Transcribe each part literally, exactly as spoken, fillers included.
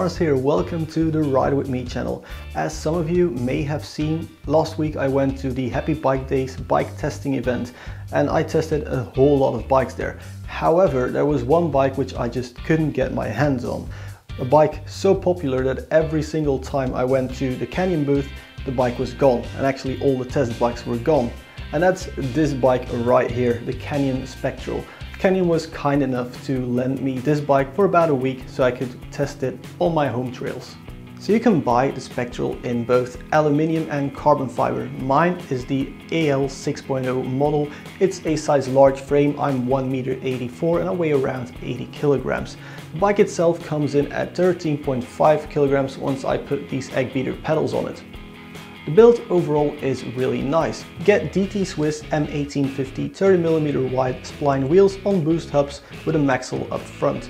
Lars here, welcome to the Ride With Me channel. As some of you may have seen, last week I went to the Happy Bike Days bike testing event and I tested a whole lot of bikes there. However, there was one bike which I just couldn't get my hands on. A bike so popular that every single time I went to the Canyon booth, the bike was gone, and actually all the test bikes were gone. And that's this bike right here, the Canyon Spectral. Canyon was kind enough to lend me this bike for about a week so I could test it on my home trails. So you can buy the Spectral in both aluminium and carbon fiber. Mine is the A L six point oh model. It's a size large frame. I'm one meter eighty-four and I weigh around eighty kilograms. The bike itself comes in at thirteen point five kilograms once I put these egg beater pedals on it. The build overall is really nice. Get D T Swiss M eighteen fifty thirty millimeter wide spline wheels on boost hubs with a Maxxel up front.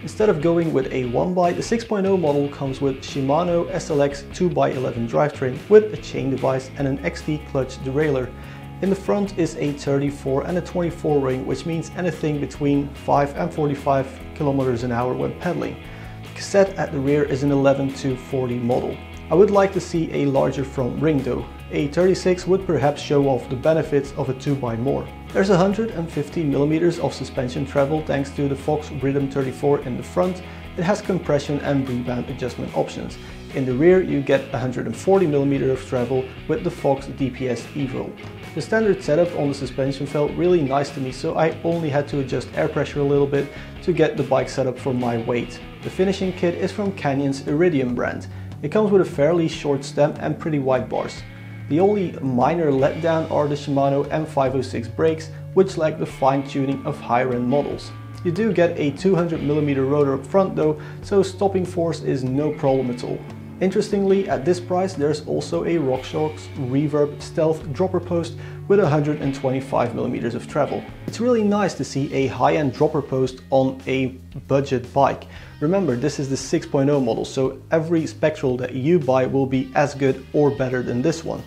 Instead of going with a one by, the six point oh model comes with Shimano S L X two by eleven drivetrain with a chain device and an X D clutch derailleur. In the front is a thirty-four and a twenty-four ring, which means anything between five and forty-five kilometers an hour when pedaling. The cassette at the rear is an eleven two forty model. I would like to see a larger front ring though. A thirty-six would perhaps show off the benefits of a two by more. There's one hundred fifty millimeters of suspension travel thanks to the Fox Rhythm thirty-four in the front. It has compression and rebound adjustment options. In the rear you get one hundred forty millimeters of travel with the Fox D P S Evo. The standard setup on the suspension felt really nice to me, so I only had to adjust air pressure a little bit to get the bike set up for my weight. The finishing kit is from Canyon's Iridium brand. It comes with a fairly short stem and pretty wide bars. The only minor letdown are the Shimano M five oh six brakes, which lack the fine-tuning of higher-end models. You do get a two hundred millimeter rotor up front though, so stopping force is no problem at all. Interestingly, at this price there's also a RockShox Reverb Stealth dropper post with one hundred twenty-five millimeters of travel. It's really nice to see a high-end dropper post on a budget bike. Remember, this is the six point oh model, so every Spectral that you buy will be as good or better than this one.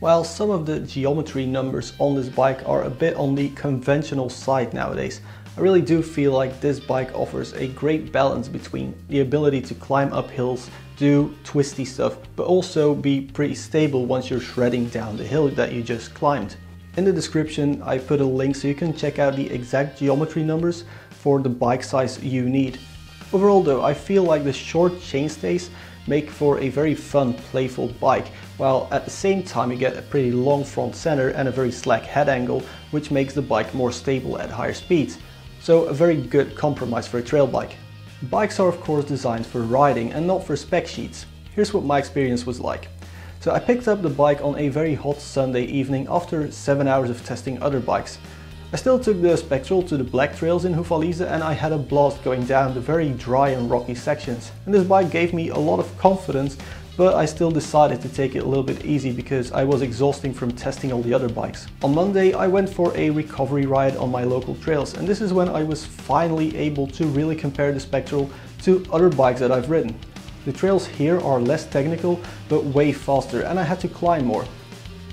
While some of the geometry numbers on this bike are a bit on the conventional side nowadays, I really do feel like this bike offers a great balance between the ability to climb up hills, do twisty stuff, but also be pretty stable once you're shredding down the hill that you just climbed. In the description I put a link so you can check out the exact geometry numbers for the bike size you need. Overall though, I feel like the short chainstays make for a very fun, playful bike, while at the same time you get a pretty long front center and a very slack head angle, which makes the bike more stable at higher speeds. So a very good compromise for a trail bike. Bikes are of course designed for riding and not for spec sheets. Here's what my experience was like. So I picked up the bike on a very hot Sunday evening after seven hours of testing other bikes. I still took the Spectral to the black trails in Hufalize and I had a blast going down the very dry and rocky sections. And this bike gave me a lot of confidence, but I still decided to take it a little bit easy because I was exhausting from testing all the other bikes. On Monday I went for a recovery ride on my local trails, and this is when I was finally able to really compare the Spectral to other bikes that I've ridden. The trails here are less technical but way faster, and I had to climb more.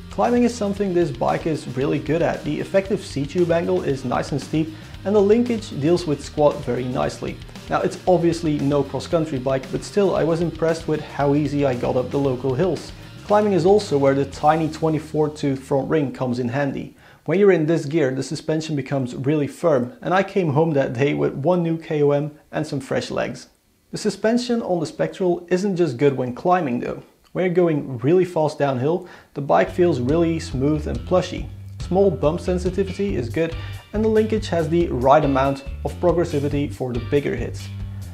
Climbing is something this bike is really good at. The effective C-tube angle is nice and steep, and the linkage deals with squat very nicely. Now it's obviously no cross-country bike, but still I was impressed with how easy I got up the local hills. Climbing is also where the tiny twenty-four tooth front ring comes in handy. When you're in this gear the suspension becomes really firm, and I came home that day with one new K O M and some fresh legs. The suspension on the Spectral isn't just good when climbing though. When you're going really fast downhill, the bike feels really smooth and plushy. Small bump sensitivity is good, and the linkage has the right amount of progressivity for the bigger hits.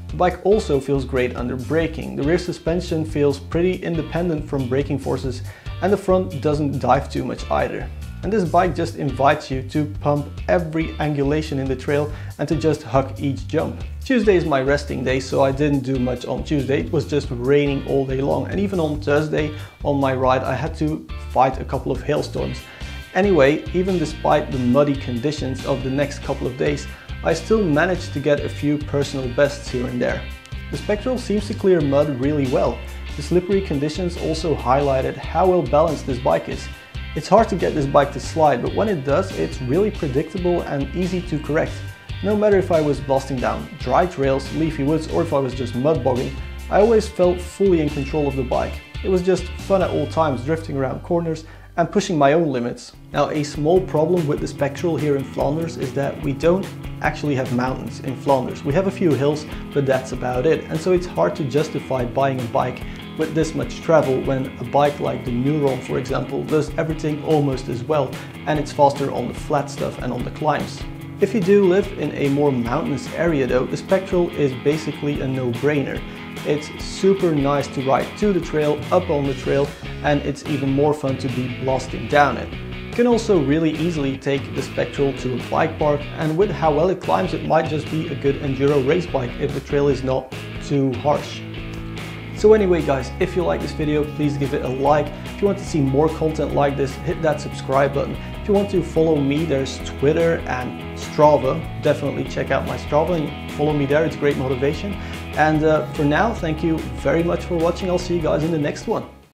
The bike also feels great under braking. The rear suspension feels pretty independent from braking forces, and the front doesn't dive too much either. And this bike just invites you to pump every angulation in the trail and to just huck each jump. Tuesday is my resting day, so I didn't do much on Tuesday. It was just raining all day long, and even on Thursday on my ride I had to fight a couple of hailstorms. Anyway, even despite the muddy conditions of the next couple of days, I still managed to get a few personal bests here and there. The Spectral seems to clear mud really well. The slippery conditions also highlighted how well balanced this bike is. It's hard to get this bike to slide, but when it does, it's really predictable and easy to correct. No matter if I was blasting down dry trails, leafy woods, or if I was just mud bogging, I always felt fully in control of the bike. It was just fun at all times, drifting around corners and pushing my own limits. Now, a small problem with the Spectral here in Flanders is that we don't actually have mountains in Flanders. We have a few hills, but that's about it. And so it's hard to justify buying a bike with this much travel when a bike like the Neuron, for example, does everything almost as well, and it's faster on the flat stuff and on the climbs. If you do live in a more mountainous area though, the Spectral is basically a no-brainer. It's super nice to ride to the trail, up on the trail, and it's even more fun to be blasting down it. You can also really easily take the Spectral to a bike park, and with how well it climbs, it might just be a good enduro race bike if the trail is not too harsh. So anyway guys, if you like this video, please give it a like. If you want to see more content like this, hit that subscribe button. If you want to follow me, there's Twitter and Strava. Definitely check out my Strava and follow me there, it's great motivation. And uh, for now, thank you very much for watching. I'll see you guys in the next one.